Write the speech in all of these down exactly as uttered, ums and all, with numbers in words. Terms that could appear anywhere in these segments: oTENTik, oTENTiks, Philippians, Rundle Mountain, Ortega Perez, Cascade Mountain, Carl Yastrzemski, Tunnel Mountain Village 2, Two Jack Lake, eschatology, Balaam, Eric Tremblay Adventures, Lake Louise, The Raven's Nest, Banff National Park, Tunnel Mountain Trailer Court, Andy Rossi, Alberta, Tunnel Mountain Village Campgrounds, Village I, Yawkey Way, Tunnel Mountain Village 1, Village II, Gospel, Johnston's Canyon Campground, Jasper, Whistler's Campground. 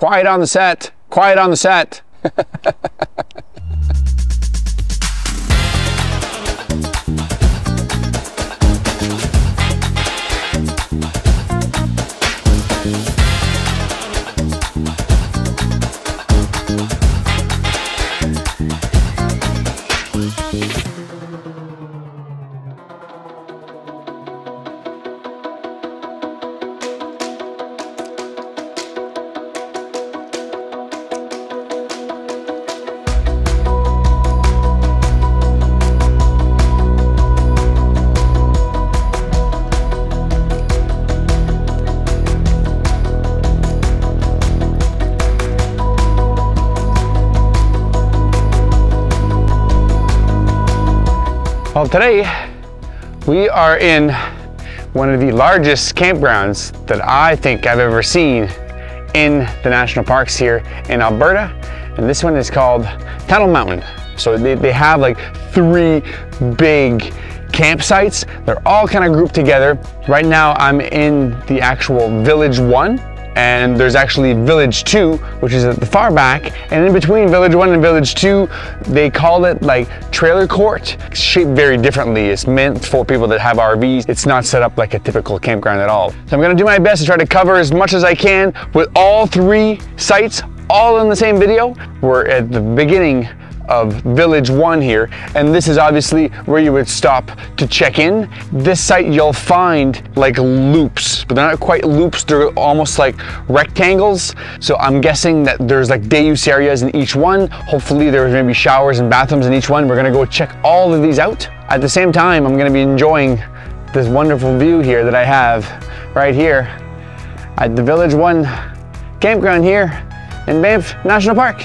Quiet on the set, quiet on the set. Well, today we are in one of the largest campgrounds that I think I've ever seen in the national parks here in Alberta, and this one is called Tunnel Mountain. So they, they have like three big campsites. They're all kind of grouped together. Right now I'm in the actual Village one, and there's actually Village two, which is at the far back, and in between Village one and Village two, they call it like Trailer Court. It's shaped very differently. It's meant for people that have R Vs. It's not set up like a typical campground at all. So I'm gonna do my best to try to cover as much as I can with all three sites, all in the same video. We're at the beginning of Village one here, and this is obviously where you would stop to check in. This site you'll find like loops, but they're not quite loops, they're almost like rectangles. So I'm guessing that there's like day use areas in each one. Hopefully there's maybe showers and bathrooms in each one. We're gonna go check all of these out. At the same time, I'm gonna be enjoying this wonderful view here that I have right here at the Village one campground here in Banff National Park.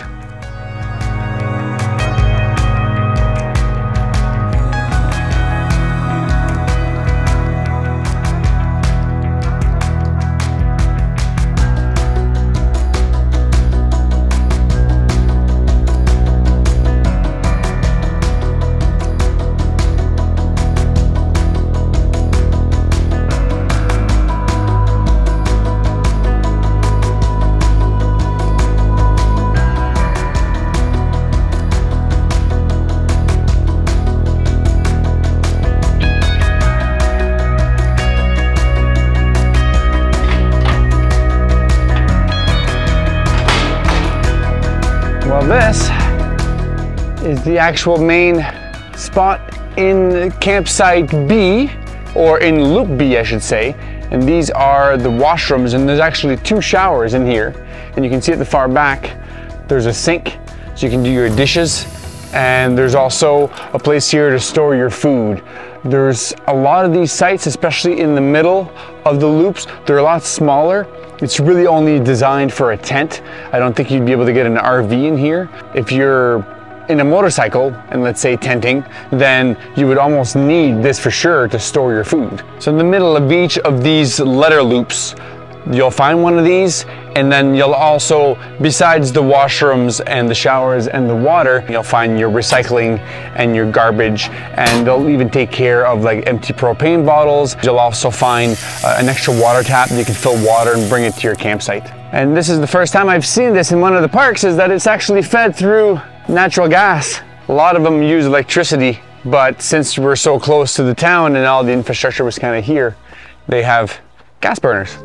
This is the actual main spot in campsite B, or in loop B I should say, and these are the washrooms, and there's actually two showers in here, and you can see at the far back there's a sink so you can do your dishes, and there's also a place here to store your food. There's a lot of these sites, especially in the middle of the loops, they're a lot smaller. It's really only designed for a tent. I don't think you'd be able to get an R V in here. If you're in a motorcycle and let's say tenting, then you would almost need this for sure to store your food. So in the middle of each of these letter loops, you'll find one of these, and then you'll also, besides the washrooms and the showers and the water, you'll find your recycling and your garbage, and they'll even take care of like empty propane bottles. You'll also find uh, an extra water tap that you can fill water and bring it to your campsite. And this is the first time I've seen this in one of the parks, is that it's actually fed through natural gas. A lot of them use electricity, but since we're so close to the town and all the infrastructure was kind of here, they have gas burners.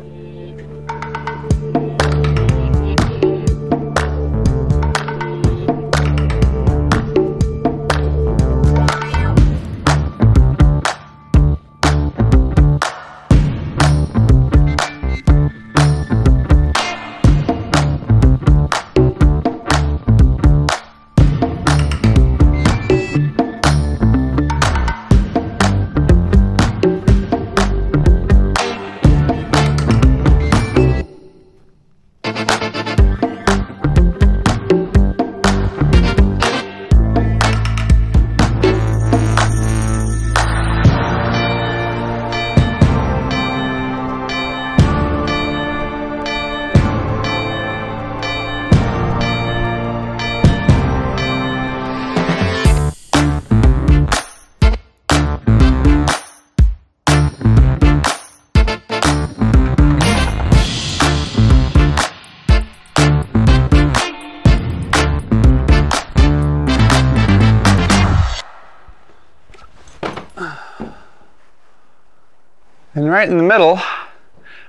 And right in the middle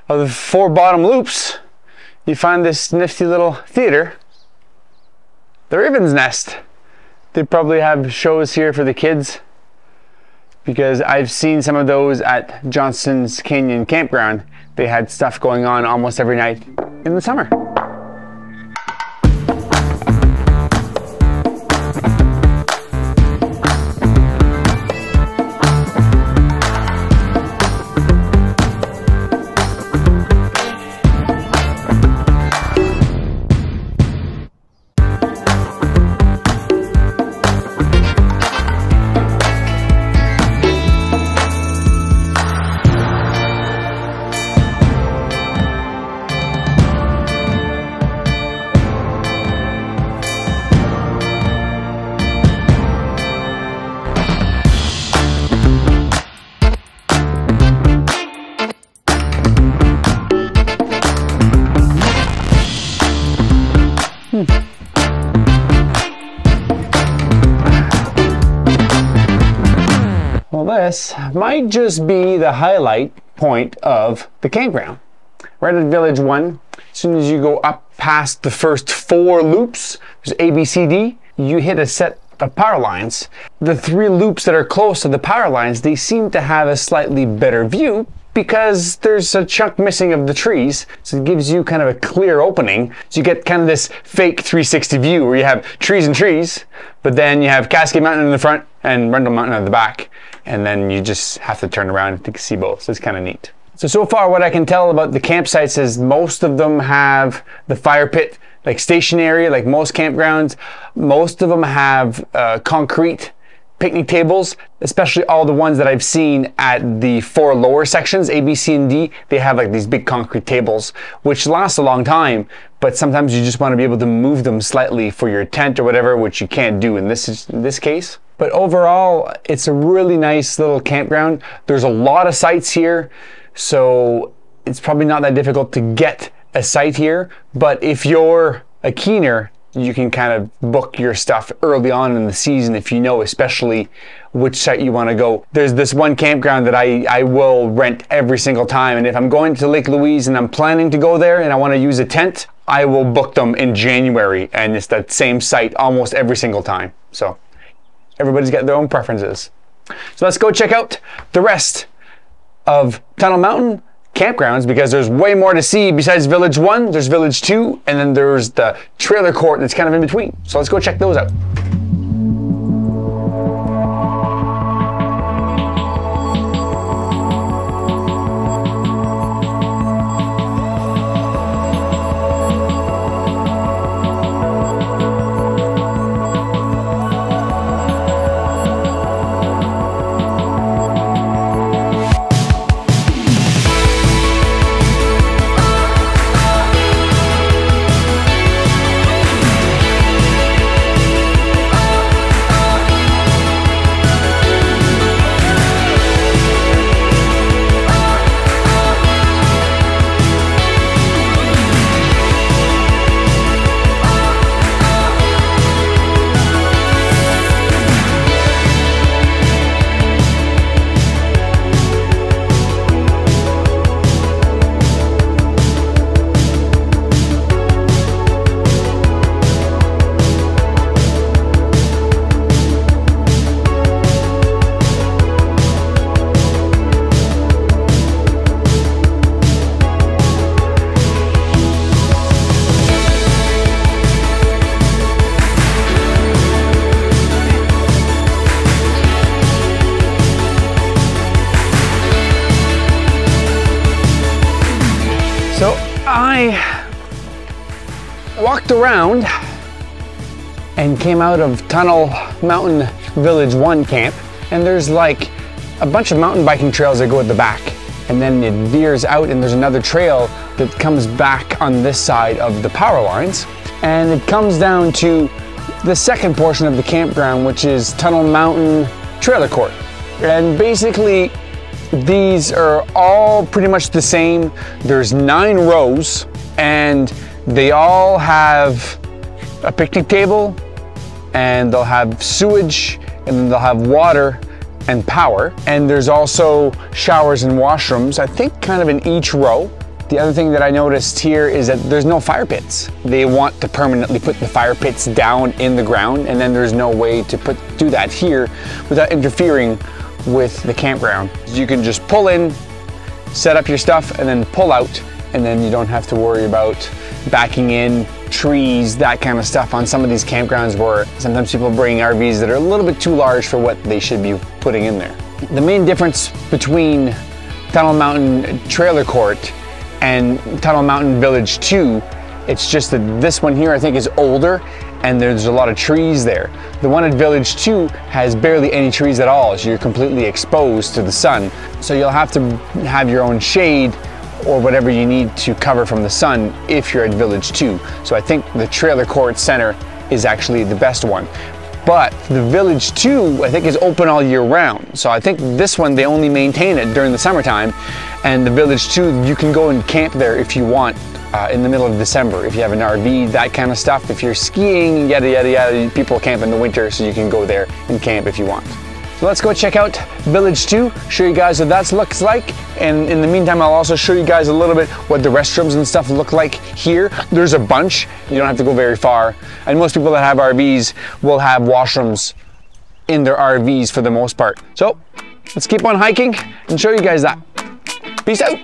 of the four bottom loops, you find this nifty little theater, The Raven's Nest. They probably have shows here for the kids, because I've seen some of those at Johnston's Canyon Campground. They had stuff going on almost every night in the summer. This might just be the highlight point of the campground. Right at Village one, as soon as you go up past the first four loops, there's A, B, C, D, you hit a set of power lines. The three loops that are close to the power lines, they seem to have a slightly better view because there's a chunk missing of the trees, so it gives you kind of a clear opening. So you get kind of this fake three sixty view where you have trees and trees, but then you have Cascade Mountain in the front and Rundle Mountain in the back. And then you just have to turn around to see both, so it's kind of neat. So, so far what I can tell about the campsites is most of them have the fire pit, like station area, like most campgrounds. Most of them have uh, concrete picnic tables, especially all the ones that I've seen at the four lower sections, A, B, C, and D. They have like these big concrete tables, which last a long time, but sometimes you just want to be able to move them slightly for your tent or whatever, which you can't do in this, in this case. But overall, it's a really nice little campground. There's a lot of sites here, so it's probably not that difficult to get a site here. But if you're a keener, you can kind of book your stuff early on in the season if you know especially which site you want to go. There's this one campground that I, I will rent every single time, and if I'm going to Lake Louise and I'm planning to go there and I want to use a tent, I will book them in January, and it's that same site almost every single time. So everybody's got their own preferences. So let's go check out the rest of Tunnel Mountain campgrounds, because there's way more to see besides Village one, there's Village two, and then there's the trailer court that's kind of in between. So let's go check those out. Around and came out of Tunnel Mountain Village one camp, and there's like a bunch of mountain biking trails that go at the back, and then it veers out and there's another trail that comes back on this side of the power lines, and it comes down to the second portion of the campground, which is Tunnel Mountain Trailer Court. And basically these are all pretty much the same. There's nine rows and they all have a picnic table, and they'll have sewage, and then they'll have water, and and power. And there's also showers and washrooms, I think kind of in each row. The other thing that I noticed here is that there's no fire pits. They want to permanently put the fire pits down in the ground, and then there's no way to put do that here without interfering with the campground. You can just pull in, set up your stuff, and then pull out, and then you don't have to worry about backing in, trees, that kind of stuff on some of these campgrounds where sometimes people bring R Vs that are a little bit too large for what they should be putting in there. The main difference between Tunnel Mountain Trailer Court and Tunnel Mountain Village two, it's just that this one here I think is older and there's a lot of trees there. The one at Village two has barely any trees at all, so you're completely exposed to the sun. So you'll have to have your own shade or whatever you need to cover from the sun if you're at Village two. So I think the Trailer Court Center is actually the best one. But the Village two, I think, is open all year round. So I think this one, they only maintain it during the summertime. And the Village two, you can go and camp there if you want uh, in the middle of December, if you have an R V, that kind of stuff. If you're skiing, yada, yada, yada, people camp in the winter, so you can go there and camp if you want. So let's go check out Village two, show you guys what that looks like. And in the meantime, I'll also show you guys a little bit what the restrooms and stuff look like here. There's a bunch, you don't have to go very far. And most people that have R Vs will have washrooms in their R Vs for the most part. So let's keep on hiking and show you guys that. Peace out.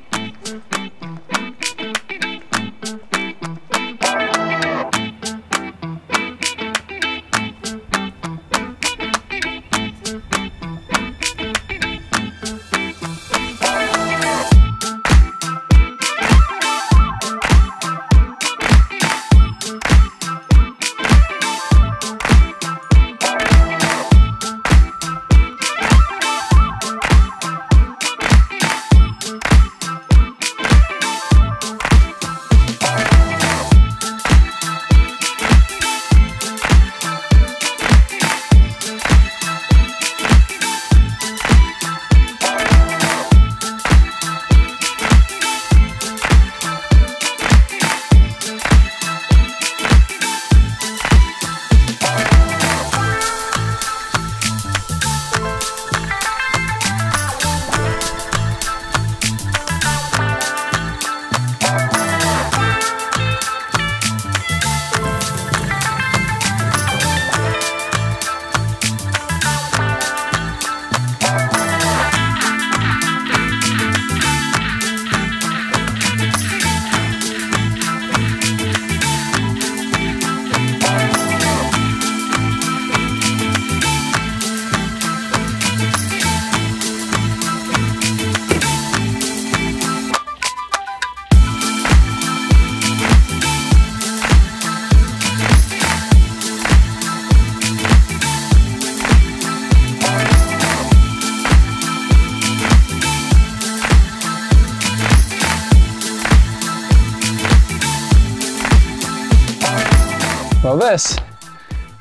Well, this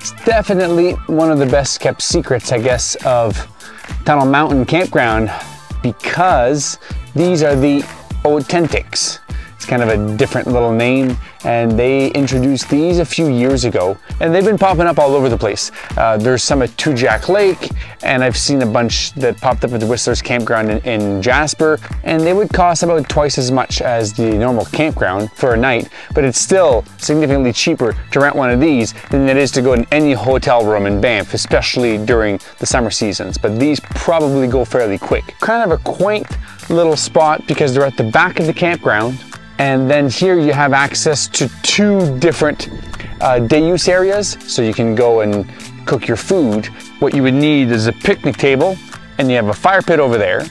is definitely one of the best kept secrets, I guess, of Tunnel Mountain Campground, because these are the oTENTiks. It's kind of a different little name, and they introduced these a few years ago, and they've been popping up all over the place. Uh, there's some at Two Jack Lake, and I've seen a bunch that popped up at the Whistler's Campground in, in Jasper, and they would cost about twice as much as the normal campground for a night, but it's still significantly cheaper to rent one of these than it is to go in any hotel room in Banff, especially during the summer seasons, but these probably go fairly quick. Kind of a quaint little spot because they're at the back of the campground, and then here you have access to two different uh, day use areas, so you can go and cook your food. What you would need is a picnic table, and you have a fire pit over there,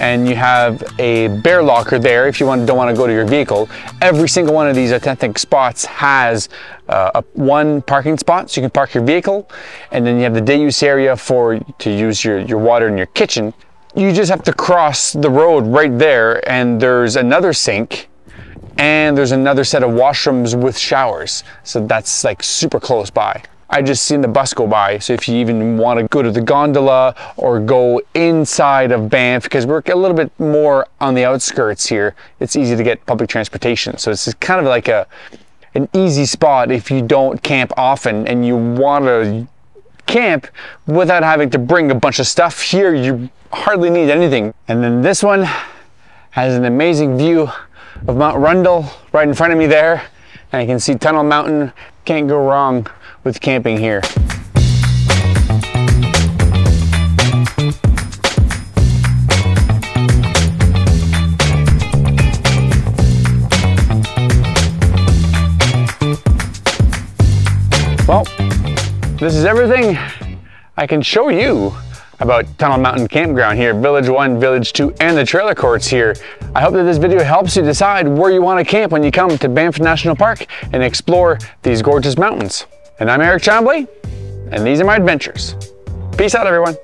and you have a bear locker there if you want, don't want to go to your vehicle. Every single one of these oTENTik spots has uh, a, one parking spot, so you can park your vehicle, and then you have the day use area for to use your, your water in your kitchen. You just have to cross the road right there, and there's another sink, and there's another set of washrooms with showers. So that's like super close by. I just seen the bus go by, so if you even want to go to the gondola or go inside of Banff, because we're a little bit more on the outskirts here, it's easy to get public transportation. So it's kind of like a an easy spot if you don't camp often and you want to camp without having to bring a bunch of stuff. Here you hardly need anything. And then this one has an amazing view of Mount Rundle right in front of me there, and I can see Tunnel Mountain. Can't go wrong with camping here. Well, this is everything I can show you about Tunnel Mountain Campground here, Village one, Village two, and the trailer courts here. I hope that this video helps you decide where you want to camp when you come to Banff National Park and explore these gorgeous mountains. And I'm Eric Tremblay, and these are my adventures. Peace out, everyone.